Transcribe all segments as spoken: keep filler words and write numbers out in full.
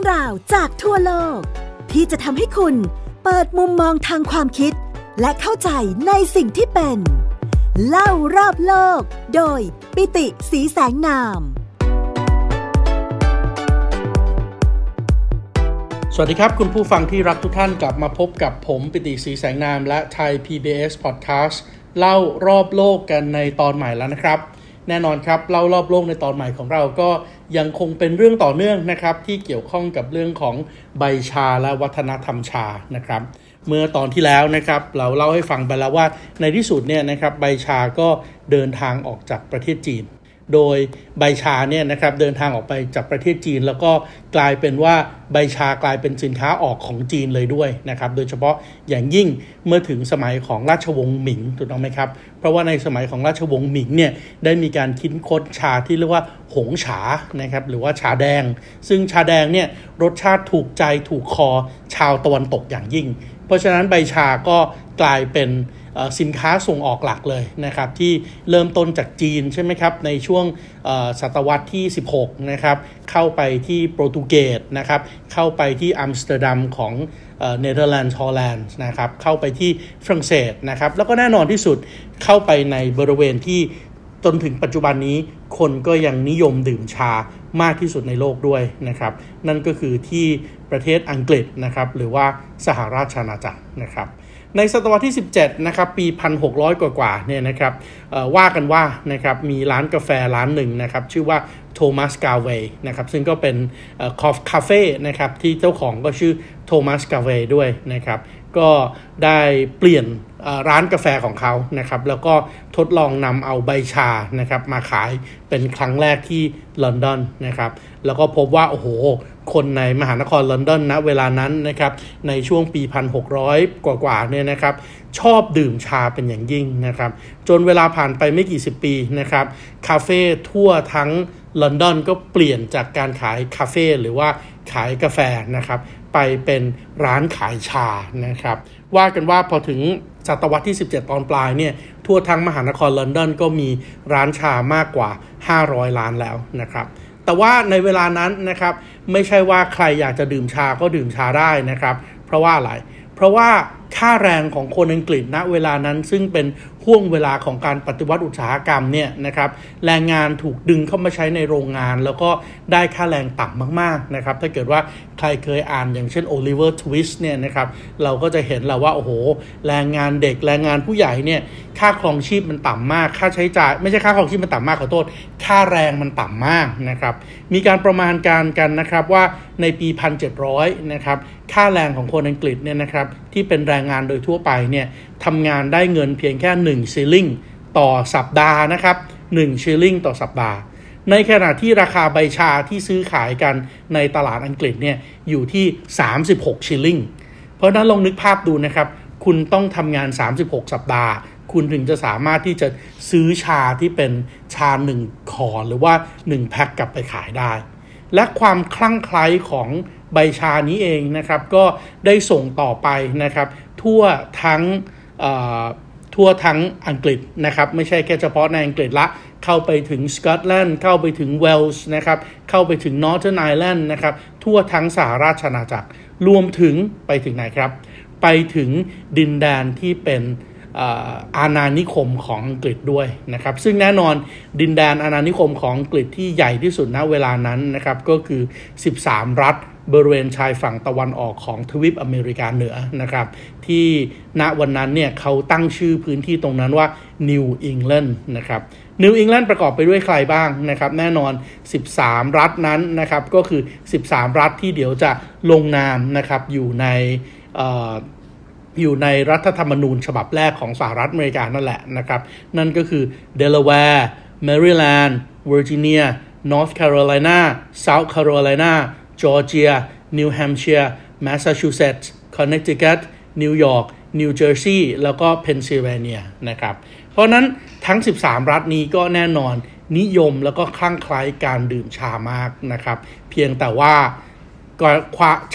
รื่องราวจากทั่วโลกที่จะทำให้คุณเปิดมุมมองทางความคิดและเข้าใจในสิ่งที่เป็นเล่ารอบโลกโดยปิติสีแสงนามสวัสดีครับคุณผู้ฟังที่รักทุกท่านกลับมาพบกับผมปิติสีแสงนามและ Thai พี บี เอส Podcast เล่ารอบโลกกันในตอนใหม่แล้วนะครับแน่นอนครับเล่ารอบโลกในตอนใหม่ของเราก็ยังคงเป็นเรื่องต่อเนื่องนะครับที่เกี่ยวข้องกับเรื่องของใบชาและวัฒนธรรมชานะครับเมื่อตอนที่แล้วนะครับเราเล่าให้ฟังไปแล้วว่าในที่สุดเนี่ยนะครับใบชาก็เดินทางออกจากประเทศจีนโดยใบชาเนี่ยนะครับเดินทางออกไปจากประเทศจีนแล้วก็กลายเป็นว่าใบชากลายเป็นสินค้าออกของจีนเลยด้วยนะครับโดยเฉพาะอย่างยิ่งเมื่อถึงสมัยของราชวงศ์หมิงถูกต้องไหมครับเพราะว่าในสมัยของราชวงศ์หมิงเนี่ยได้มีการคิดค้นชาที่เรียกว่าหงฉานะครับหรือว่าชาแดงซึ่งชาแดงเนี่ยรสชาติถูกใจถูกคอชาวตะวันตกอย่างยิ่งเพราะฉะนั้นใบชาก็กลายเป็นสินค้าส่งออกหลักเลยนะครับที่เริ่มต้นจากจีนใช่ไหมครับในช่วงศตวรรษที่สิบหกนะครับเข้าไปที่โปรตุเกสนะครับเข้าไปที่อัมสเตอร์ดัมของเนเธอร์แลนด์ฮอลแลนด์นะครับเข้าไปที่ฝรั่งเศสนะครับแล้วก็แน่นอนที่สุดเข้าไปในบริเวณที่จนถึงปัจจุบันนี้คนก็ยังนิยมดื่มชามากที่สุดในโลกด้วยนะครับนั่นก็คือที่ประเทศอังกฤษนะครับหรือว่าสหราชอาณาจักรนะครับในศตวรรษที่สิบเจ็ดนะครับปีหนึ่งพันหกร้อยกว่าๆเนี่ยนะครับว่ากันว่านะครับมีร้านกาแฟร้านหนึ่งนะครับชื่อว่าโทมัสกาเวย์นะครับซึ่งก็เป็นคอฟคาเฟ่นะครับที่เจ้าของก็ชื่อโทมัสกาเวย์ด้วยนะครับก็ได้เปลี่ยนร้านกาแฟของเขานะครับแล้วก็ทดลองนำเอาใบชานะครับมาขายเป็นครั้งแรกที่ลอนดอนนะครับแล้วก็พบว่าโอ้โหคนในมหานครลอนดอนณเวลานั้นนะครับในช่วงปีหนึ่งพันหกร้อยกว่าๆเนี่ยนะครับชอบดื่มชาเป็นอย่างยิ่งนะครับจนเวลาผ่านไปไม่กี่สิบปีนะครับคาเฟ่ทั่วทั้งลอนดอนก็เปลี่ยนจากการขายคาเฟ่หรือว่าขายกาแฟนะครับไปเป็นร้านขายชานะครับว่ากันว่าพอถึงศตวรรษที่สิบเจ็ดตอนปลายเนี่ยทั่วทั้งมหานครลอนดอนก็มีร้านชามากกว่าห้าร้อยร้านแล้วนะครับแต่ว่าในเวลานั้นนะครับไม่ใช่ว่าใครอยากจะดื่มชาก็ดื่มชาได้นะครับเพราะว่าอะไรเพราะว่าค่าแรงของคนอังกฤษณเวลานั้นซึ่งเป็นห่วงเวลาของการปฏิวัติอุตสาหกรรมเนี่ยนะครับแรงงานถูกดึงเข้ามาใช้ในโรงงานแล้วก็ได้ค่าแรงต่ำมากๆนะครับถ้าเกิดว่าใครเคยอ่านอย่างเช่นโอลิเวอร์ทวิสต์เนี่ยนะครับเราก็จะเห็นแล้วว่าโอ้โหแรงงานเด็กแรงงานผู้ใหญ่เนี่ยค่าครองชีพมันต่ำมากค่าใช้จ่ายไม่ใช่ค่าครองชีพมันต่ำมากขอโทษค่าแรงมันต่ำมากนะครับมีการประมาณการกันนะครับว่าในปีหนึ่งพันเจ็ดร้อยนะครับค่าแรงของคนอังกฤษเนี่ยนะครับที่เป็นแรงงานโดยทั่วไปเนี่ยทำงานได้เงินเพียงแค่หนึ่งชิลลิงต่อสัปดาห์นะครับหนึ่งชิลลิงต่อสัปดาห์ในขณะที่ราคาใบชาที่ซื้อขายกันในตลาดอังกฤษเนี่ยอยู่ที่สามสิบหกชิลลิงเพราะนั้นลองนึกภาพดูนะครับคุณต้องทำงานสามสิบหกสัปดาห์คุณถึงจะสามารถที่จะซื้อชาที่เป็นชาหนึ่งขอหรือว่าหนึ่งแพ็คกลับไปขายได้และความคลั่งไคล้ของใบชานี้เองนะครับก็ได้ส่งต่อไปนะครับทั่วทั้งทั่วทั้งอังกฤษนะครับไม่ใช่แค่เฉพาะในอังกฤษละเข้าไปถึงสกอตแลนด์เข้าไปถึงเวลส์นะครับเข้าไปถึงนอร์เทิร์นไอร์แลนด์นะครับทั่วทั้งสหราชอาณาจักรรวมถึงไปถึงไหนครับไปถึงดินแดนที่เป็นอาณานิคมของอังกฤษด้วยนะครับซึ่งแน่นอนดินแดนอาณานิคมของอังกฤษที่ใหญ่ที่สุดณเวลานั้นนะครับก็คือสิบสามรัฐบริเวณชายฝั่งตะวันออกของทวีปอเมริกาเหนือนะครับที่ณวันนั้นเนี่ยเขาตั้งชื่อพื้นที่ตรงนั้นว่านิวอิงแลนด์นะครับนิวอิงแลนด์ประกอบไปด้วยใครบ้างนะครับแน่นอนสิบสามรัฐนั้นนะครับก็คือสิบสามรัฐที่เดี๋ยวจะลงนามนะครับอยู่ในอยู่ในรัฐธรรมนูญฉบับแรกของสหรัฐอเมริกานั่นแหละนะครับนั่นก็คือเดลาแวร์แมริแลนด์เวอร์จิเนียนอร์ทแคโรไลนาเซาท์แคโรไลนาจอร์เจียนิวแฮมป์เชียร์แมสซาชูเซตส์คอนเนตทิคัตนิวยอร์กนิวเจอร์ซีย์แล้วก็เพนซิลเวเนียนะครับเพราะนั้นทั้งสิบสามรัฐนี้ก็แน่นอนนิยมแล้วก็คลั่งไคล้การดื่มชามากนะครับเพียงแต่ว่า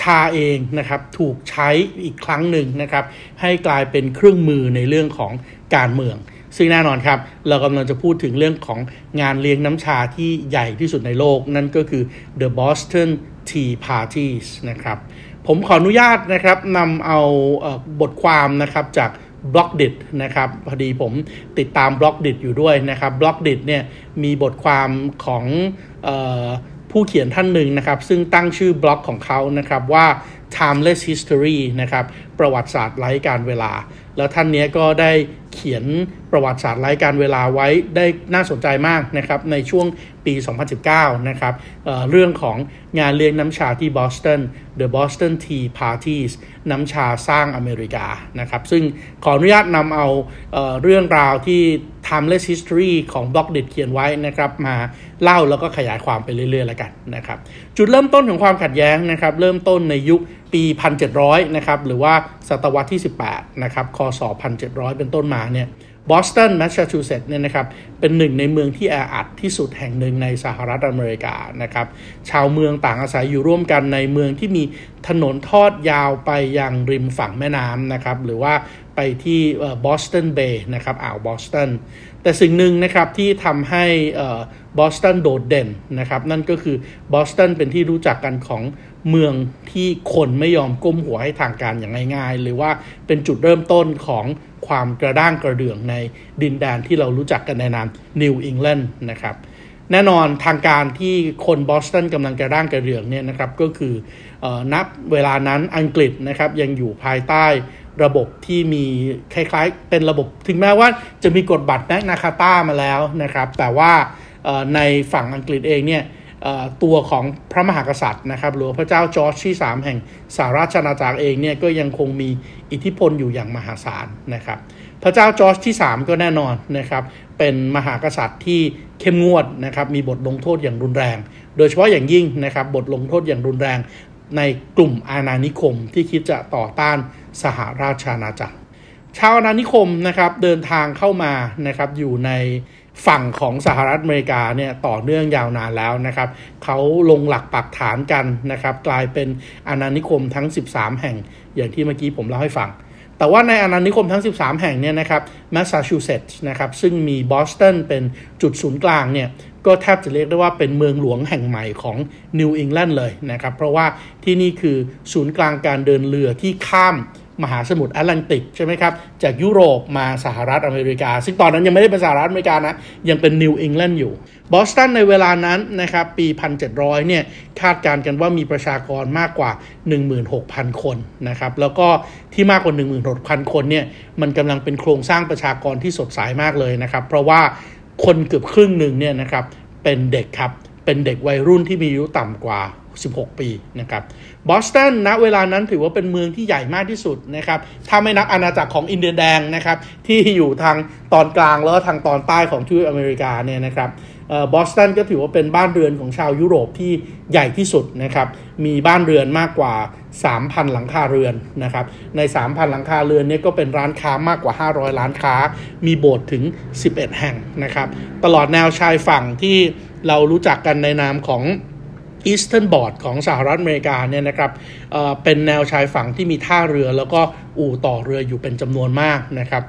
ชาเองนะครับถูกใช้อีกครั้งหนึ่งนะครับให้กลายเป็นเครื่องมือในเรื่องของการเมืองซึ่งแน่นอนครับเรากำลังจะพูดถึงเรื่องของงานเลี้ยงน้ำชาที่ใหญ่ที่สุดในโลกนั่นก็คือ The Boston Tea Parties นะครับผมขออนุญาตนะครับนำเอาบทความนะครับจากบล็อกดิทนะครับพอดีผมติดตามบล็อกดิทอยู่ด้วยนะครับบล็อกดิทเนี่ยมีบทความของผู้เขียนท่านหนึ่งนะครับซึ่งตั้งชื่อบล็อกของเขานะครับว่า timeless history นะครับประวัติศาสตร์ไร้การเวลาแล้วท่านนี้ก็ได้เขียนประวัติศาสตร์ไร้การเวลาไว้ได้น่าสนใจมากนะครับในช่วงปีสองพันสิบเก้านะครับ เอ่อ เรื่องของงานเลี้ยงน้ำชาที่บอสตัน The Boston Tea Party น้ำชาสร้างอเมริกานะครับซึ่งขออนุญาตนำเอา เอ่อ เรื่องราวที่ timeless history ของบล็อกดิทเขียนไว้นะครับมาเล่าแล้วก็ขยายความไปเรื่อยๆแล้วกันนะครับจุดเริ่มต้นของความขัดแย้งนะครับเริ่มต้นในยุคปีหนึ่งพันเจ็ดร้อยนะครับหรือว่าศตวรรษที่สิบแปดนะครับคศหนึ่งพันเจ็ดร้อยเป็นต้นมาเนี่ยบอสตันแมสซาชูเซตส์เนี่ยนะครับเป็นหนึ่งในเมืองที่แออัดที่สุดแห่งหนึ่งในสหรัฐอเมริกานะครับชาวเมืองต่างอาศัยอยู่ร่วมกันในเมืองที่มีถนนทอดยาวไปยังริมฝั่งแม่น้ำนะครับหรือว่าไปที่บอสตันเบย์นะครับอ่าวบอสตันแต่สิ่งหนึ่งนะครับที่ทำให้บอสตันโดดเด่นนะครับนั่นก็คือบอสตันเป็นที่รู้จักกันของเมืองที่คนไม่ยอมก้มหัวให้ทางการอย่างง่ายๆหรือว่าเป็นจุดเริ่มต้นของความกระด้างกระเดื่องในดินแดนที่เรารู้จักกันในนามนิวอิงแลนด์นะครับแน่นอนทางการที่คนบอสตันกำลังกระด้างกระเดื่องเนี่ยนะครับก็คือนับเวลานั้นอังกฤษนะครับยังอยู่ภายใต้ระบบที่มีคล้ายๆเป็นระบบถึงแม้ว่าจะมีกฎบัตรแมกนาคาต้ามาแล้วนะครับแต่ว่าในฝั่งอังกฤษเองเนี่ยตัวของพระมหากษัตริย์นะครับหรือพระเจ้าจอร์จที่สามแห่งสหราชอาณาจักรเองเนี่ยก็ยังคงมีอิทธิพลอยู่อย่างมหาศาลนะครับพระเจ้าจอร์จที่สามก็แน่นอนนะครับเป็นมหากษัตริย์ที่เข้มงวดนะครับมีบทลงโทษอย่างรุนแรงโดยเฉพาะอย่างยิ่งนะครับบทลงโทษอย่างรุนแรงในกลุ่มอาณานิคมที่คิดจะต่อต้านสหราชอาณาจักรชาวอาณานิคมนะครับเดินทางเข้ามานะครับอยู่ในฝั่งของสหรัฐอเมริกาเนี่ยต่อเนื่องยาวนานแล้วนะครับเขาลงหลักปักฐานกันนะครับกลายเป็นอาณานิคมทั้งสิบสามแห่งอย่างที่เมื่อกี้ผมเล่าให้ฟังแต่ว่าในอาณานิคมทั้งสิบสามแห่งเนี่ยนะครับแมสซาชูเซตส์นะครับซึ่งมีบอสตันเป็นจุดศูนย์กลางเนี่ยก็แทบจะเรียกได้ว่าเป็นเมืองหลวงแห่งใหม่ของนิวอิงแลนด์เลยนะครับเพราะว่าที่นี่คือศูนย์กลางการเดินเรือที่ข้ามมหาสมุทรแอตแลนติกใช่ไหมครับจากยุโรปมาสหรัฐอเมริกาซึ่งตอนนั้นยังไม่ได้เป็นสหรัฐอเมริกานะยังเป็นนิวอิงแลนด์อยู่บอสตันในเวลานั้นนะครับปีหนึ่งพันเจ็ดร้อยเนี่ยคาดการณ์กันว่ามีประชากรมากกว่า หนึ่งหมื่นหกพัน คนนะครับแล้วก็ที่มากกว่า หนึ่งหมื่นหกพัน คนเนี่ยมันกำลังเป็นโครงสร้างประชากรที่สดใสมากเลยนะครับเพราะว่าคนเกือบครึ่งหนึ่งเนี่ยนะครับเป็นเด็กครับเป็นเด็กวัยรุ่นที่มีอายุต่ำกว่าสิบหกปีนะครับบอสตันณเวลานั้นถือว่าเป็นเมืองที่ใหญ่มากที่สุดนะครับถ้าไม่นับอาณาจักรของอินเดียแดงนะครับที่อยู่ทางตอนกลางแล้วทางตอนใต้ของทวีปอเมริกาเนี่ยนะครับบอสตันก็ถือว่าเป็นบ้านเรือนของชาวยุโรปที่ใหญ่ที่สุดนะครับมีบ้านเรือนมากกว่า สามพัน หลังคาเรือนนะครับใน สามพัน หลังคาเรือนเนี่ยก็เป็นร้านค้ามากกว่าห้าร้อยร้านค้ามีโบสถ์ถึงสิบเอ็ดแห่งนะครับตลอดแนวชายฝั่งที่เรารู้จักกันในนามของEastern Board ของสหรัฐอเมริกาเนี่ยนะครับ เอ่อ เป็นแนวชายฝั่งที่มีท่าเรือแล้วก็อู่ต่อเรืออยู่เป็นจำนวนมากนะครับ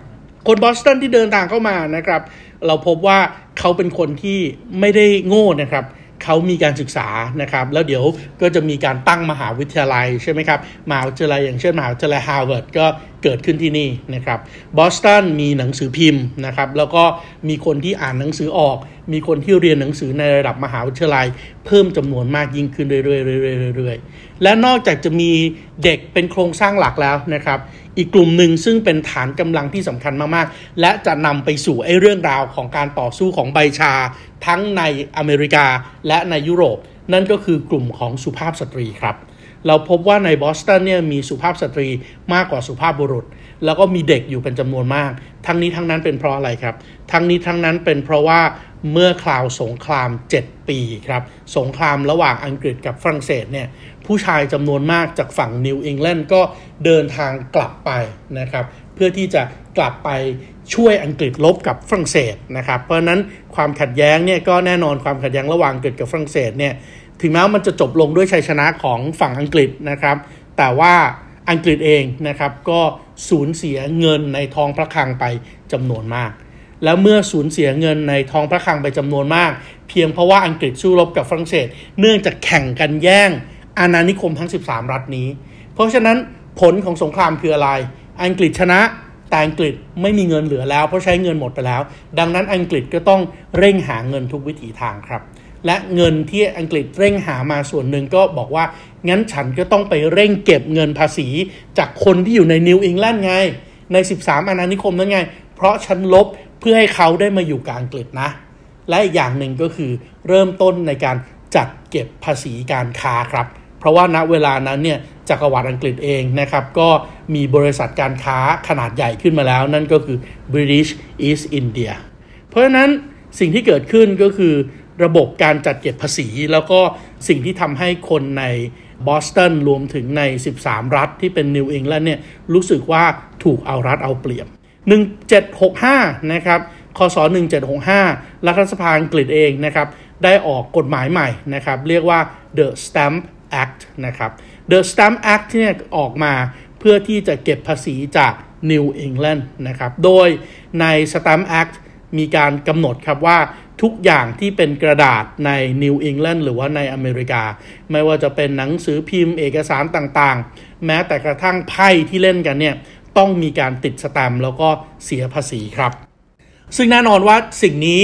คนบอสตันที่เดินทางเข้ามานะครับเราพบว่าเขาเป็นคนที่ไม่ได้โง่นะครับเขามีการศึกษานะครับแล้วเดี๋ยวก็จะมีการตั้งมหาวิทยาลัยใช่ไหมครับมหาวิทยาลัยอย่างเช่นมหาวิทยาลัยฮาร์วาร์ดก็เกิดขึ้นที่นี่นะครับบอสตันมีหนังสือพิมพ์นะครับแล้วก็มีคนที่อ่านหนังสือออกมีคนที่เรียนหนังสือในระดับมหาวิทยาลัยเพิ่มจำนวนมากยิ่งขึ้นเรื่อยๆๆๆและนอกจากจะมีเด็กเป็นโครงสร้างหลักแล้วนะครับอีกกลุ่มหนึ่งซึ่งเป็นฐานกำลังที่สำคัญมากๆและจะนำไปสู่ไอ้เรื่องราวของการต่อสู้ของใบชาทั้งในอเมริกาและในยุโรปนั่นก็คือกลุ่มของสุภาพสตรีครับเราพบว่าในบอสตันเนี่ยมีสุภาพสตรีมากกว่าสุภาพบุรุษแล้วก็มีเด็กอยู่เป็นจำนวนมากทั้งนี้ทั้งนั้นเป็นเพราะอะไรครับทั้งนี้ทั้งนั้นเป็นเพราะว่าเมื่อคราวสงครามเจ็ดปีครับสงครามระหว่างอังกฤษกับฝรั่งเศสเนี่ยผู้ชายจำนวนมากจากฝั่งนิวอิงแลนด์ก็เดินทางกลับไปนะครับเพื่อที่จะกลับไปช่วยอังกฤษลบกับฝรั่งเศสนะครับเพราะฉะนั้นความขัดแย้งเนี่ยก็แน่นอนความขัดแย้งระหว่างอังกฤษกับฝรั่งเศสเนี่ยถึงแม้มันจะจบลงด้วยชัยชนะของฝั่งอังกฤษนะครับแต่ว่าอังกฤษเองนะครับก็สูญเสียเงินในท้องพระคลังไปจำนวนมากแล้วเมื่อสูญเสียเงินในท้องพระคลังไปจำนวนมากเพียงเพราะว่าอังกฤษสู้รบกับฝรั่งเศสเนื่องจากแข่งกันแย่ง อาณานิคมทั้งสิบสามรัฐนี้เพราะฉะนั้นผลของสงครามคืออะไรอังกฤษชนะแต่อังกฤษไม่มีเงินเหลือแล้วเพราะใช้เงินหมดไปแล้วดังนั้นอังกฤษก็ต้องเร่งหาเงินทุกวิถีทางครับและเงินที่อังกฤษเร่งหามาส่วนหนึ่งก็บอกว่างั้นฉันก็ต้องไปเร่งเก็บเงินภาษีจากคนที่อยู่ในนิวอิงแลนด์ไงในสิบสามอาณานิคมนั้นไงเพราะฉันลบเพื่อให้เขาได้มาอยู่กับอังกฤษนะและอีกอย่างหนึ่งก็คือเริ่มต้นในการจัดเก็บภาษีการค้าครับเพราะว่าณเวลานั้นเนี่ยจักรวรรดิอังกฤษเองนะครับก็มีบริษัทการค้าขนาดใหญ่ขึ้นมาแล้วนั่นก็คือ British East India เพราะฉะนั้นสิ่งที่เกิดขึ้นก็คือระบบการจัดเก็บภาษีแล้วก็สิ่งที่ทำให้คนในบอสตันรวมถึงในสิบสามรัฐที่เป็นนิวอิงแลนด์เนี่ยรู้สึกว่าถูกเอารัดเอาเปรียบหนึ่งเจ็ดหกห้านะครับคศหนึ่งเจ็ดหกห้ารัฐสภาอังกฤษเองนะครับได้ออกกฎหมายใหม่นะครับเรียกว่า The Stamp Act นะครับ The Stamp Act เนี่ยออกมาเพื่อที่จะเก็บภาษีจาก New England นะครับโดยใน Stamp Act มีการกำหนดครับว่าทุกอย่างที่เป็นกระดาษใน New England หรือว่าในอเมริกาไม่ว่าจะเป็นหนังสือพิมพ์เอกสารต่างๆแม้แต่กระทั่งไพ่ที่เล่นกันเนี่ยต้องมีการติดสแตมป์แล้วก็เสียภาษีครับซึ่งแน่นอนว่าสิ่งนี้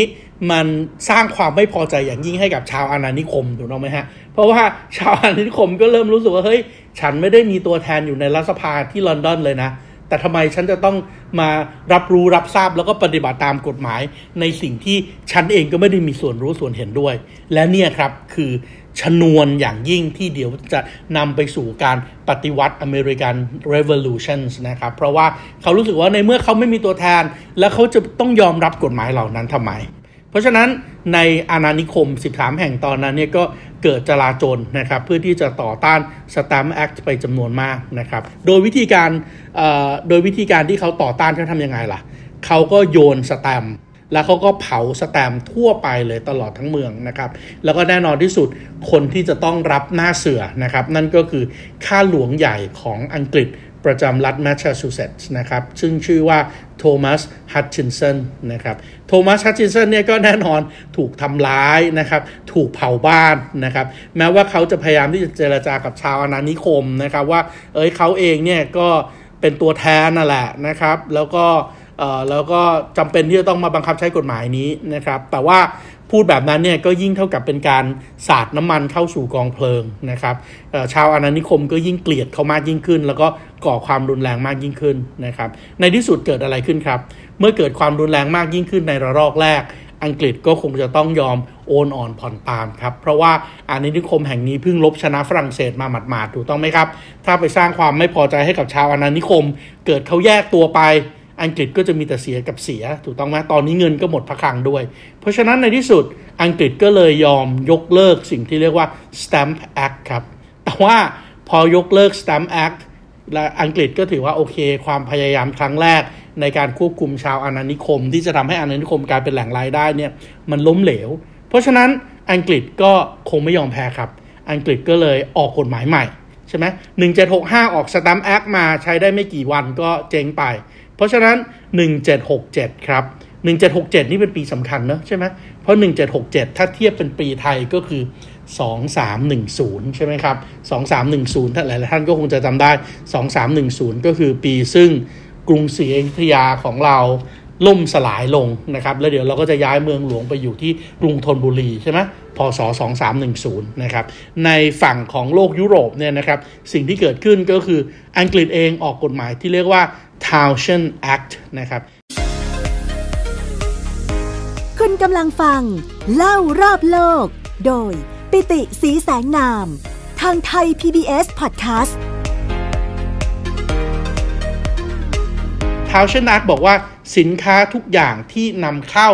มันสร้างความไม่พอใจอย่างยิ่งให้กับชาวอาณานิคมถูกต้องไหมฮะเพราะว่าชาวอาณานิคมก็เริ่มรู้สึกว่าเฮ้ยฉันไม่ได้มีตัวแทนอยู่ในรัฐสภาที่ลอนดอนเลยนะแต่ทำไมฉันจะต้องมารับรู้รับทราบแล้วก็ปฏิบัติตามกฎหมายในสิ่งที่ฉันเองก็ไม่ได้มีส่วนรู้ส่วนเห็นด้วยและเนี่ยครับคือชนวนอย่างยิ่งที่เดี๋ยวจะนำไปสู่การปฏิวัติอเมริกัน Revolution นะครับเพราะว่าเขารู้สึกว่าในเมื่อเขาไม่มีตัวแทนแล้วเขาจะต้องยอมรับกฎหมายเหล่านั้นทำไมเพราะฉะนั้นในอาณานิคมสิบสามแห่งตอนนั้นเนี่ยก็เกิดจลาจลนะครับเพื่อที่จะต่อต้าน Stamp Act ไปจำนวนมากนะครับโดยวิธีการโดยวิธีการที่เขาต่อต้านเขาทำยังไงล่ะเขาก็โยนสแตมป์แล้วเขาก็เผาสแตมป์ทั่วไปเลยตลอดทั้งเมืองนะครับแล้วก็แน่นอนที่สุดคนที่จะต้องรับหน้าเสือนะครับนั่นก็คือข้าหลวงใหญ่ของอังกฤษประจำรัฐแมสซาชูเซตส์นะครับซึ่งชื่อว่าโทมัสฮัตชินสันนะครับโทมัสฮัตชินสันเนี่ยก็แน่นอนถูกทำร้ายนะครับถูกเผาบ้านนะครับแม้ว่าเขาจะพยายามที่จะเจรจากับชาวอาณานิคมนะครับว่าเอ้ยเขาเองเนี่ยก็เป็นตัวแทนนั่นแหละนะครับแล้วก็เอ่อแล้วก็จำเป็นที่จะต้องมาบังคับใช้กฎหมายนี้นะครับแต่ว่าพูดแบบนั้นเนี่ยก็ยิ่งเท่ากับเป็นการสาดน้ำมันเข้าสู่กองเพลิงนะครับชาวอาณานิคมก็ยิ่งเกลียดเขามากยิ่งขึ้นแล้วก็ก่อความรุนแรงมากยิ่งขึ้นนะครับในที่สุดเกิดอะไรขึ้นครับเมื่อเกิดความรุนแรงมากยิ่งขึ้นในระลอกแรกอังกฤษก็คงจะต้องยอมโอนอ่อนผ่อนตามครับเพราะว่าอาณานิคมแห่งนี้เพิ่งลบชนะฝรั่งเศสมาหมาดๆถูกต้องไหมครับถ้าไปสร้างความไม่พอใจให้กับชาวอาณานิคมเกิดเขาแยกตัวไปอังกฤษก็จะมีแต่เสียกับเสียถูกต้องไหมตอนนี้เงินก็หมดพะคลังด้วยเพราะฉะนั้นในที่สุดอังกฤษก็เลยยอมยกเลิกสิ่งที่เรียกว่า Stamp Act ครับแต่ว่าพอยกเลิก Stamp Act และอังกฤษก็ถือว่าโอเคความพยายามครั้งแรกในการควบคุมชาวอาณานิคมที่จะทำให้อาณานิคมกลายเป็นแหล่งรายได้เนี่ยมันล้มเหลวเพราะฉะนั้นอังกฤษก็คงไม่ยอมแพ้ครับอังกฤษก็เลยออกกฎหมายใหม่ใช่ไหมหนึ่งเจ็ดหกห้าออก Stamp Act มาใช้ได้ไม่กี่วันก็เจ๊งไปเพราะฉะนั้นหนึ่งเจ็ดหกเจ็ดครับหนึ่งเจ็ดหกเจ็ดนี่เป็นปีสำคัญนะใช่ไหมเพราะหนึ่งเจ็ดหกเจ็ดถ้าเทียบเป็นปีไทยก็คือสองสามหนึ่งศูนย์ใช่ไหมครับสองสามหนึ่งศูนย์ถ้าหลายๆท่านก็คงจะจำได้สองสามหนึ่งศูนย์ก็คือปีซึ่งกรุงศรีอยุธยาของเราล่มสลายลงนะครับแล้วเดี๋ยวเราก็จะย้ายเมืองหลวงไปอยู่ที่กรุงธนบุรีใช่ไหมพศสองสามหนึ่งศูนย์นะครับในฝั่งของโลกยุโรปเนี่ยนะครับสิ่งที่เกิดขึ้นก็คืออังกฤษเองออกกฎหมายที่เรียกว่า Townshend Act นะครับคุณกำลังฟังเล่ารอบโลกโดยปิติศรีแสงนามทางไทย พี บี เอส Podcast Townshend Act บอกว่าสินค้าทุกอย่างที่นำเข้า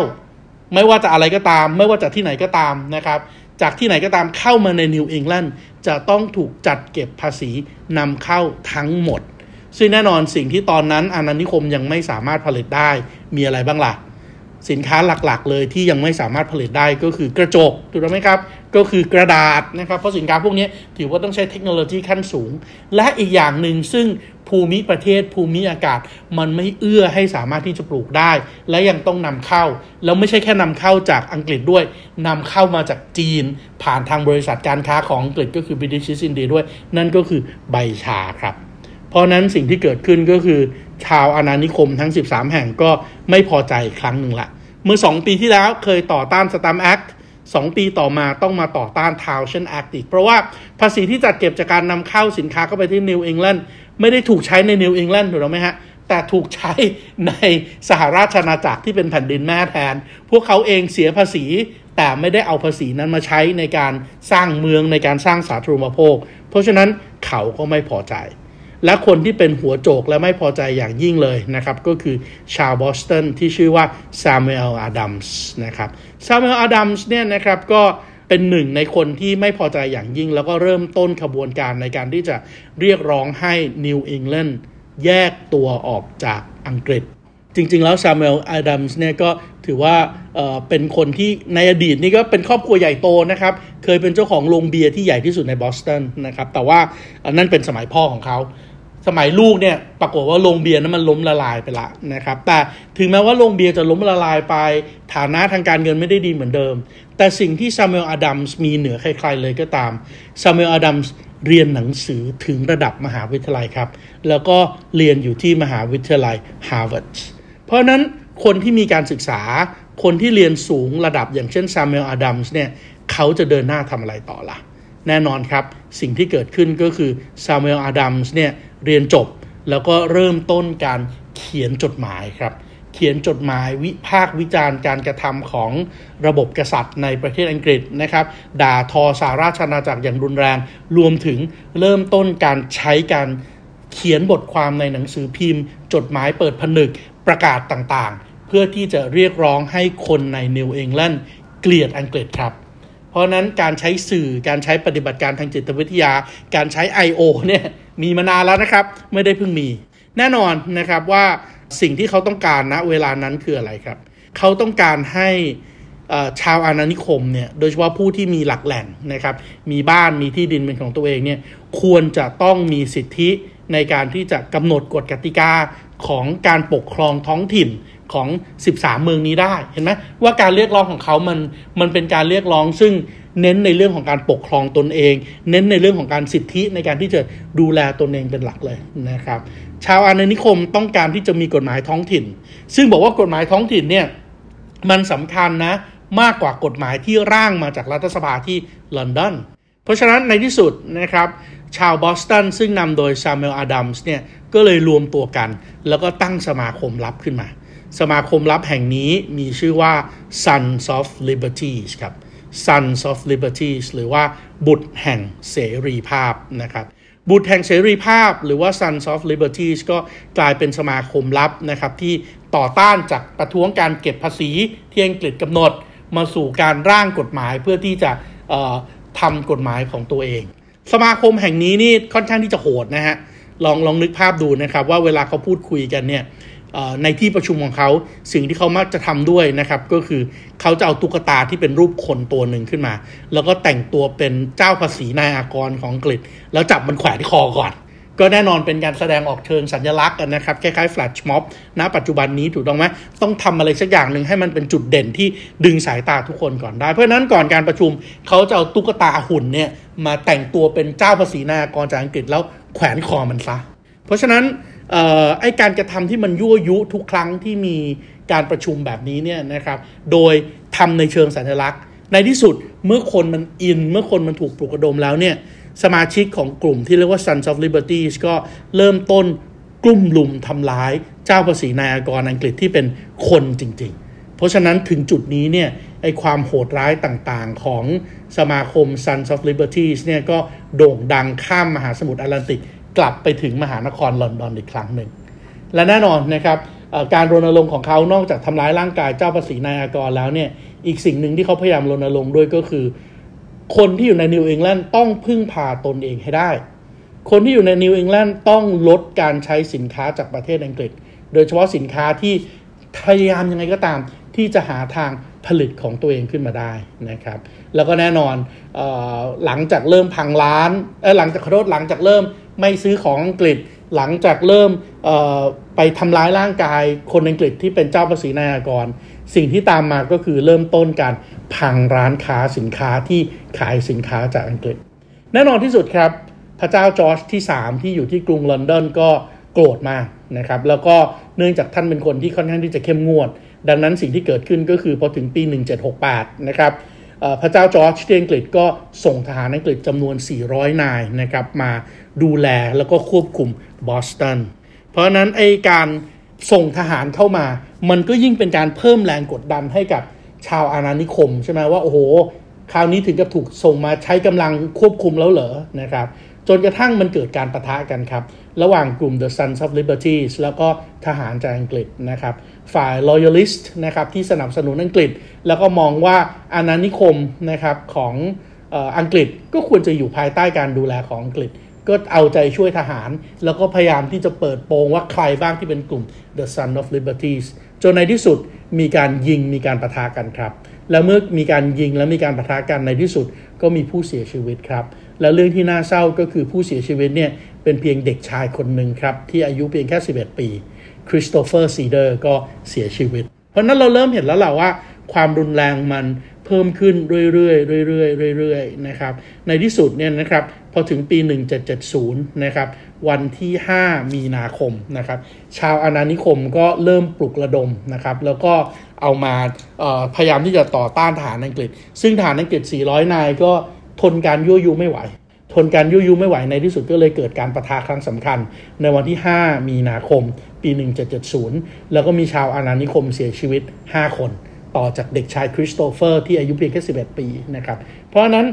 ไม่ว่าจะอะไรก็ตามไม่ว่าจากที่ไหนก็ตามนะครับจากที่ไหนก็ตามเข้ามาในนิวอิงแลนด์จะต้องถูกจัดเก็บภาษีนำเข้าทั้งหมดซึ่งแน่นอนสิ่งที่ตอนนั้นอาณานิคมยังไม่สามารถผลิตได้มีอะไรบ้างล่ะ สินค้าหลักๆเลยที่ยังไม่สามารถผลิตได้ก็คือกระจกถูกไหมครับก็คือกระดาษนะครับเพราะสินค้าพวกนี้ถือว่าต้องใช้เทคโนโลยีขั้นสูงและอีกอย่างหนึ่งซึ่งภูมิประเทศภูมิอากาศมันไม่เอื้อให้สามารถที่จะปลูกได้และยังต้องนำเข้าแล้วไม่ใช่แค่นำเข้าจากอังกฤษด้วยนำเข้ามาจากจีนผ่านทางบริษัทการค้าของอังกฤษก็คือ British East India ด้วยนั่นก็คือใบชาครับเพราะนั้นสิ่งที่เกิดขึ้นก็คือชาวอาณานิคมทั้งสิบสามแห่งก็ไม่พอใจครั้งหนึ่งละเมื่อสองปีที่แล้วเคยต่อต้าน Stamp Actสองปีต่อมาต้องมาต่อต้าน Townshend Act อีกเพราะว่าภาษีที่จัดเก็บจากการนำเข้าสินค้าเข้าไปที่นิวอิงแลนด์ไม่ได้ถูกใช้ในนิวอิงแลนด์ถูกต้องไหมฮะแต่ถูกใช้ในสหราชอาณาจักรที่เป็นแผ่นดินแม่แทนพวกเขาเองเสียภาษีแต่ไม่ได้เอาภาษีนั้นมาใช้ในการสร้างเมืองในการสร้างสาธารณูปโภคเพราะฉะนั้นเขาก็ไม่พอใจและคนที่เป็นหัวโจกและไม่พอใจอย่างยิ่งเลยนะครับก็คือชาวบอสตันที่ชื่อว่า Samuel Adams นะครับ Samuel Adams เนี่ยนะครับก็เป็นหนึ่งในคนที่ไม่พอใจอย่างยิ่งแล้วก็เริ่มต้นขบวนการในการที่จะเรียกร้องให้นิวอิงแลนด์แยกตัวออกจากอังกฤษจริงๆแล้ว Samuel Adams เนี่ยก็ถือว่า เอ่อ เป็นคนที่ในอดีตนี่ก็เป็นครอบครัวใหญ่โตนะครับเคยเป็นเจ้าของโรงเบียร์ที่ใหญ่ที่สุดในบอสตันนะครับแต่ว่านั่นเป็นสมัยพ่อของเขาสมัยลูกเนี่ยปรากฏว่าโรงเบียร์นั้นมันล้มละลายไปละนะครับแต่ถึงแม้ว่าโรงเบียร์จะล้มละลายไปฐานะทางการเงินไม่ได้ดีเหมือนเดิมแต่สิ่งที่ Samuel Adams มีเหนือใครๆเลยก็ตาม Samuel Adams เรียนหนังสือถึงระดับมหาวิทยาลัยครับแล้วก็เรียนอยู่ที่มหาวิทยาลัย Harvard เพราะนั้นคนที่มีการศึกษาคนที่เรียนสูงระดับอย่างเช่น Samuel Adams เนี่ยเขาจะเดินหน้าทำอะไรต่อล่ะแน่นอนครับสิ่งที่เกิดขึ้นก็คือ Samuel Adams เนี่ยเรียนจบแล้วก็เริ่มต้นการเขียนจดหมายครับเขียนจดหมายวิพากษ์วิจารณ์การกระทำของระบบกษัตริย์ในประเทศอังกฤษนะครับด่าทอสหราชอาณาจักรอย่างรุนแรงรวมถึงเริ่มต้นการใช้การเขียนบทความในหนังสือพิมพ์จดหมายเปิดผนึกประกาศต่างๆเพื่อที่จะเรียกร้องให้คนในนิวอิงแลนด์เกลียดอังกฤษครับเพราะนั้นการใช้สื่อการใช้ปฏิบัติการทางจิตวิทยาการใช้ ไอ โอ เนี่ยมีมานานแล้วนะครับไม่ได้เพิ่งมีแน่นอนนะครับว่าสิ่งที่เขาต้องการณเวลานั้นคืออะไรครับเขาต้องการให้ชาวอาณานิคมเนี่ยโดยเฉพาะผู้ที่มีหลักแหล่งนะครับมีบ้านมีที่ดินเป็นของตัวเองเนี่ยควรจะต้องมีสิทธิในการที่จะกำหนดกฎกติกาของการปกครองท้องถิ่นของสิบสามเมืองนี้ได้เห็นไหมว่าการเรียกร้องของเขามันมันเป็นการเรียกร้องซึ่งเน้นในเรื่องของการปกครองตนเองเน้นในเรื่องของการสิทธิในการที่จะดูแลตนเองเป็นหลักเลยนะครับชาวอาณานิคมต้องการที่จะมีกฎหมายท้องถิ่นซึ่งบอกว่ากฎหมายท้องถิ่นเนี่ยมันสำคัญนะมากกว่ากฎหมายที่ร่างมาจากรัฐสภาที่ลอนดอนเพราะฉะนั้นในที่สุดนะครับชาวบอสตันซึ่งนำโดย Samuel Adams เนี่ยก็เลยรวมตัวกันแล้วก็ตั้งสมาคมลับขึ้นมาสมาคมลับแห่งนี้มีชื่อว่า Sons of Liberty ครับ Sons of Liberty หรือว่าบุตรแห่งเสรีภาพนะครับบุตรแห่งเสรีภาพหรือว่า Sons of Liberty ก็กลายเป็นสมาคมลับนะครับที่ต่อต้านจากประท้วงการเก็บภาษีที่อังกฤษกำหนดมาสู่การร่างกฎหมายเพื่อที่จะทำกฎหมายของตัวเองสมาคมแห่งนี้นี่ค่อนข้างที่จะโหดนะฮะลองลองนึกภาพดูนะครับว่าเวลาเขาพูดคุยกันเนี่ยในที่ประชุมของเขาสิ่งที่เขามักจะทำด้วยนะครับก็คือเขาจะเอาตุ๊กตาที่เป็นรูปคนตัวหนึ่งขึ้นมาแล้วก็แต่งตัวเป็นเจ้าภาษีนายอากรของอังกฤษแล้วจับมันแขวนที่คอก่อนก็แน่นอนเป็นการแสดงออกเชิงสัญลักษณ์นะครับคล้ายๆแฟลชม็อบณปัจจุบันนี้ถูกต้องไหมต้องทำอะไรสักอย่างหนึ่งให้มันเป็นจุดเด่นที่ดึงสายตาทุกคนก่อนได้เพราะนั้นก่อนการประชุมเขาจะเอาตุ๊กตาหุ่นเนี่ยมาแต่งตัวเป็นเจ้าภาษีนายอากรจากอังกฤษแล้วแขวนคอมันซะเพราะฉะนั้นออไอการกระทำที่มันยั่วยุทุกครั้งที่มีการประชุมแบบนี้เนี่ยนะครับโดยทำในเชิงสัญลักษณ์ในที่สุดเมื่อคนมันอินเมื่อคนมันถูกปลุกระดมแล้วเนี่ยสมาชิกของกลุ่มที่เรียกว่า Sons of Liberty ก็เริ่มต้นกลุ่มลุมทำร้ายเจ้าภาษีนายอากรอังกฤษที่เป็นคนจริงๆเพราะฉะนั้นถึงจุดนี้เนี่ยไอความโหดร้ายต่างๆของสมาคม Sons of Liberty เนี่ยก็โด่งดังข้ามมหาสมุทรแอตแลนติกกลับไปถึงมหานครลอนดอนอีกครั้งหนึ่งและแน่นอนนะครับการรณรงค์ของเขานอกจากทำร้ายร่างกายเจ้าภาษีนายอากรแล้วเนี่ยอีกสิ่งหนึ่งที่เขาพยายามรณรงค์ด้วยก็คือคนที่อยู่ในนิวอิงแลนด์ต้องพึ่งพาตนเองให้ได้คนที่อยู่ในนิวอิงแลนด์ต้องลดการใช้สินค้าจากประเทศอังกฤษโดยเฉพาะสินค้าที่พยายามยังไงก็ตามท ที่จะหาทางผลิตของตัวเองขึ้นมาได้นะครับแล้วก็แน่นอนเอ่อหลังจากเริ่มพังร้านเอ่อหลังจากขอโทษหลังจากเริ่มไม่ซื้อของอังกฤษหลังจากเริ่มเอ่อไปทำร้ายร่างกายคนอังกฤษที่เป็นเจ้าภาษีนายกรสิ่งที่ตามมาก็คือเริ่มต้นการพังร้านค้าสินค้าที่ขายสินค้าจากอังกฤษแน่นอนที่สุดครับพระเจ้าจอร์จที่สามที่อยู่ที่กรุงลอนดอนก็โกรธมากนะครับแล้วก็เนื่องจากท่านเป็นคนที่ค่อนข้างที่จะเข้มงวดดังนั้นสิ่งที่เกิดขึ้นก็คือพอถึงปีหนึ่งพันเจ็ดร้อยหกสิบแปดนะครับพระเจ้าจอร์จที่อังกฤษก็ส่งทหารอังกฤษจำนวนสี่ร้อยนายนะครับมาดูแลแล้วก็ควบคุมบอสตันเพราะนั้นไอ้การส่งทหารเข้ามามันก็ยิ่งเป็นการเพิ่มแรงกดดันให้กับชาวอาณานิคมใช่ไหมว่าโอ้โหคราวนี้ถึงกับถูกส่งมาใช้กำลังควบคุมแล้วเหรอนะครับจนกระทั่งมันเกิดการปะทะกันครับระหว่างกลุ่ม The Sons of Liberty แล้วก็ทหารจากอังกฤษนะครับฝ่าย Loyalist นะครับที่สนับสนุนอังกฤษแล้วก็มองว่าอาณานิคมนะครับของเอ่ออังกฤษก็ควรจะอยู่ภายใต้การดูแลของอังกฤษก็เอาใจช่วยทหารแล้วก็พยายามที่จะเปิดโปงว่าใครบ้างที่เป็นกลุ่ม The Sons of Liberty จนในที่สุดมีการยิงมีการปะทะกันครับแล้วเมื่อมีการยิงและมีการปะทะกันในที่สุดก็มีผู้เสียชีวิตครับและเรื่องที่น่าเศร้าก็คือผู้เสียชีวิตเนี่ยเป็นเพียงเด็กชายคนหนึ่งครับที่อายุเพียงแค่สิบเอ็ดปีคริสโตเฟอร์ซีเดอร์ก็เสียชีวิตเพราะนั้นเราเริ่มเห็นแล้วแหละว่าความรุนแรงมันเพิ่มขึ้นเรื่อยๆเรื่อยๆเรื่อยๆนะครับในที่สุดเนี่ยนะครับพอถึงปีหนึ่งพันเจ็ดร้อยเจ็ดสิบนะครับวันที่ห้ามีนาคมนะครับชาวอาณานิคมก็เริ่มปลุกระดมนะครับแล้วก็เอามาเอ่อพยายามที่จะต่อต้านทหารอังกฤษซึ่งทหารอังกฤษสี่ร้อยนายก็ทนการยั่วยุไม่ไหวทนการยั่วยุไม่ไหวในที่สุดก็เลยเกิดการปะทะครั้งสำคัญในวันที่ห้ามีนาคมปีหนึ่งพันเจ็ดร้อยเจ็ดสิบแล้วก็มีชาวอาณานิคมเสียชีวิตห้าคนต่อจากเด็กชายคริสโตเฟอร์ที่อายุเพียงแค่สิบเอ็ดปีนะครับเพราะฉะนั้น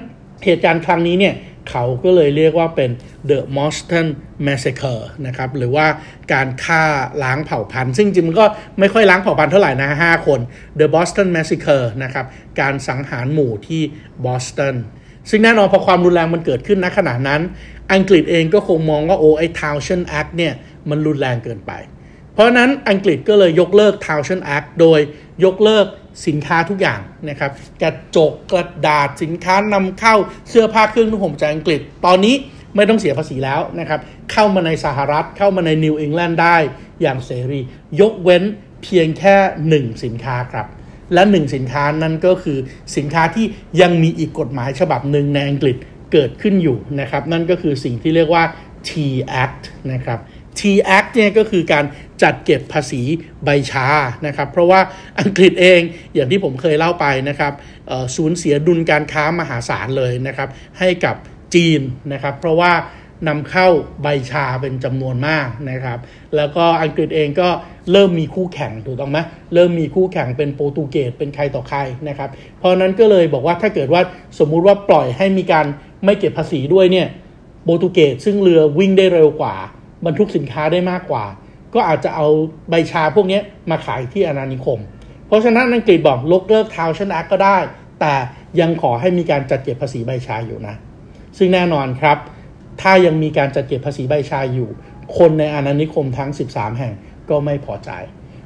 เหตุการณ์ครั้งนี้เนี่ยเขาก็เลยเรียกว่าเป็น The Boston Massacre นะครับหรือว่าการฆ่าล้างเผ่าพันธุ์ซึ่งจริงมันก็ไม่ค่อยล้างเผ่าพันธุ์เท่าไหร่นะห้าคน The Boston Massacre นะครับการสังหารหมู่ที่บอสตันซึ่งแน่นอนพอความรุนแรงมันเกิดขึ้นณขณะนั้นอังกฤษเองก็คงมองว่าโอ้ไอ้ Townshend Act เนี่ยมันรุนแรงเกินไปเพราะนั้นอังกฤษก็เลยยกเลิก Townshend Act โดยยกเลิกสินค้าทุกอย่างนะครับกระจกกระดาษสินค้านำเข้าเสื้อผ้าเครื่องนุ่งห่มจากอังกฤษตอนนี้ไม่ต้องเสียภาษีแล้วนะครับเข้ามาในสหรัฐเข้ามาในนิวอิงแลนด์ได้อย่างเสรียกเว้นเพียงแค่หนึ่งสินค้าครับและหนึ่งสินค้านั่นก็คือสินค้าที่ยังมีอีกกฎหมายฉบับหนึ่งในอังกฤษเกิดขึ้นอยู่นะครับนั่นก็คือสิ่งที่เรียกว่า Tea Act นะครับ Tea Act เนี่ยก็คือการจัดเก็บภาษีใบชานะครับเพราะว่าอังกฤษเองอย่างที่ผมเคยเล่าไปนะครับสูญเสียดุลการค้ามหาศาลเลยนะครับให้กับจีนนะครับเพราะว่านำเข้าใบชาเป็นจำนวนมากนะครับแล้วก็อังกฤษเองก็เริ่มมีคู่แข่งถูกต้องไหมเริ่มมีคู่แข่งเป็นโปรตุเกสเป็นใครต่อใครนะครับเพราะนั้นก็เลยบอกว่าถ้าเกิดว่าสมมุติว่าปล่อยให้มีการไม่เก็บภาษีด้วยเนี่ยโปรตุเกสซึ่งเรือวิ่งได้เร็วกว่าบรรทุกสินค้าได้มากกว่าก็อาจจะเอาใบชาพวกนี้มาขายที่อาณานิคมเพราะฉะนั้นอังกฤษบอกยกเลิก Townshend Act ก็ได้แต่ยังขอให้มีการจัดเก็บภาษีใบชาอยู่นะซึ่งแน่นอนครับถ้ายังมีการจัดเก็บภาษีใบชาอยู่คนในอาณานิคมทั้งสิบสามแห่งก็ไม่พอใจ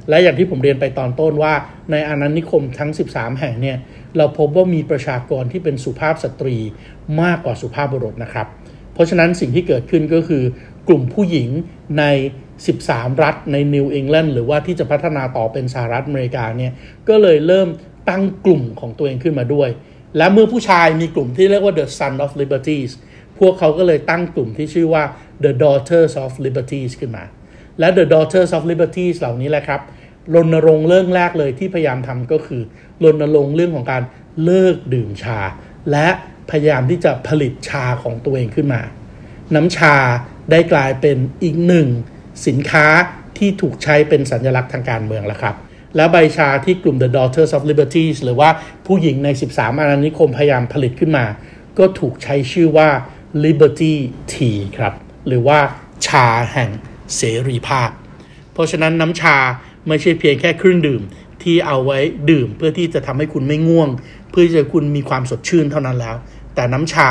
และอย่างที่ผมเรียนไปตอนต้นว่าในอาณานิคมทั้งสิบสามแห่งเนี่ยเราพบว่ามีประชากรที่เป็นสุภาพสตรีมากกว่าสุภาพบุรุษนะครับเพราะฉะนั้นสิ่งที่เกิดขึ้นก็คือกลุ่มผู้หญิงในสิบสามรัฐในนิวอิงแลนด์หรือว่าที่จะพัฒนาต่อเป็นสหรัฐอเมริกาเนี่ยก็เลยเริ่มตั้งกลุ่มของตัวเองขึ้นมาด้วยและเมื่อผู้ชายมีกลุ่มที่เรียกว่า The Sons of Libertyพวกเขาก็เลยตั้งกลุ่มที่ชื่อว่า The Daughters of Liberty ขึ้นมาและ The Daughters of Liberty เหล่านี้แหละครับรณรงค์เรื่องแรกเลยที่พยายามทำก็คือรณรงค์เรื่องของการเลิกดื่มชาและพยายามที่จะผลิตชาของตัวเองขึ้นมาน้ำชาได้กลายเป็นอีกหนึ่งสินค้าที่ถูกใช้เป็นสัญลักษณ์ทางการเมืองแล้วครับและใบชาที่กลุ่ม The Daughters of Liberty หรือว่าผู้หญิงในสิบสามอาณานิคมพยายามผลิตขึ้นมาก็ถูกใช้ชื่อว่าLiberty Tea ครับหรือว่าชาแห่งเสรีภาพเพราะฉะนั้นน้ำชาไม่ใช่เพียงแค่เครื่องดื่มที่เอาไว้ดื่มเพื่อที่จะทำให้คุณไม่ง่วงเพื่อที่จะคุณมีความสดชื่นเท่านั้นแล้วแต่น้ำชา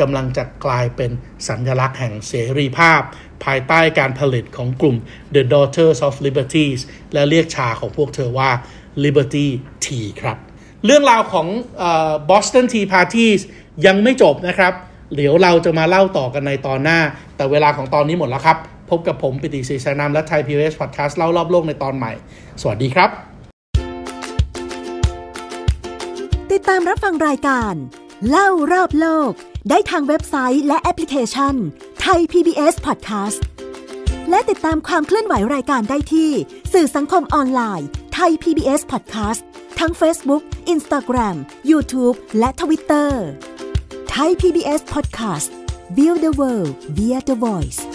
กำลังจะกลายเป็นสัญลักษณ์แห่งเสรีภาพภายใต้การผลิตของกลุ่ม The Daughters of Liberty และเรียกชาของพวกเธอว่า Liberty Tea ครับเรื่องราวของเอ่อ Boston Tea Party ยังไม่จบนะครับเดี๋ยวเราจะมาเล่าต่อกันในตอนหน้าแต่เวลาของตอนนี้หมดแล้วครับพบกับผมปิติศรีชานามและ Thai พี บี เอส Podcast เล่ารอบโลกในตอนใหม่สวัสดีครับติดตามรับฟังรายการเล่ารอบโลกได้ทางเว็บไซต์และแอปพลิเคชัน Thai พี บี เอส Podcast และติดตามความเคลื่อนไหวรายการได้ที่สื่อสังคมออนไลน์ Thai พี บี เอส Podcast ทั้ง Facebook Instagram YouTube และ Twitter Thai พี บี เอส Podcast Build the World via the Voice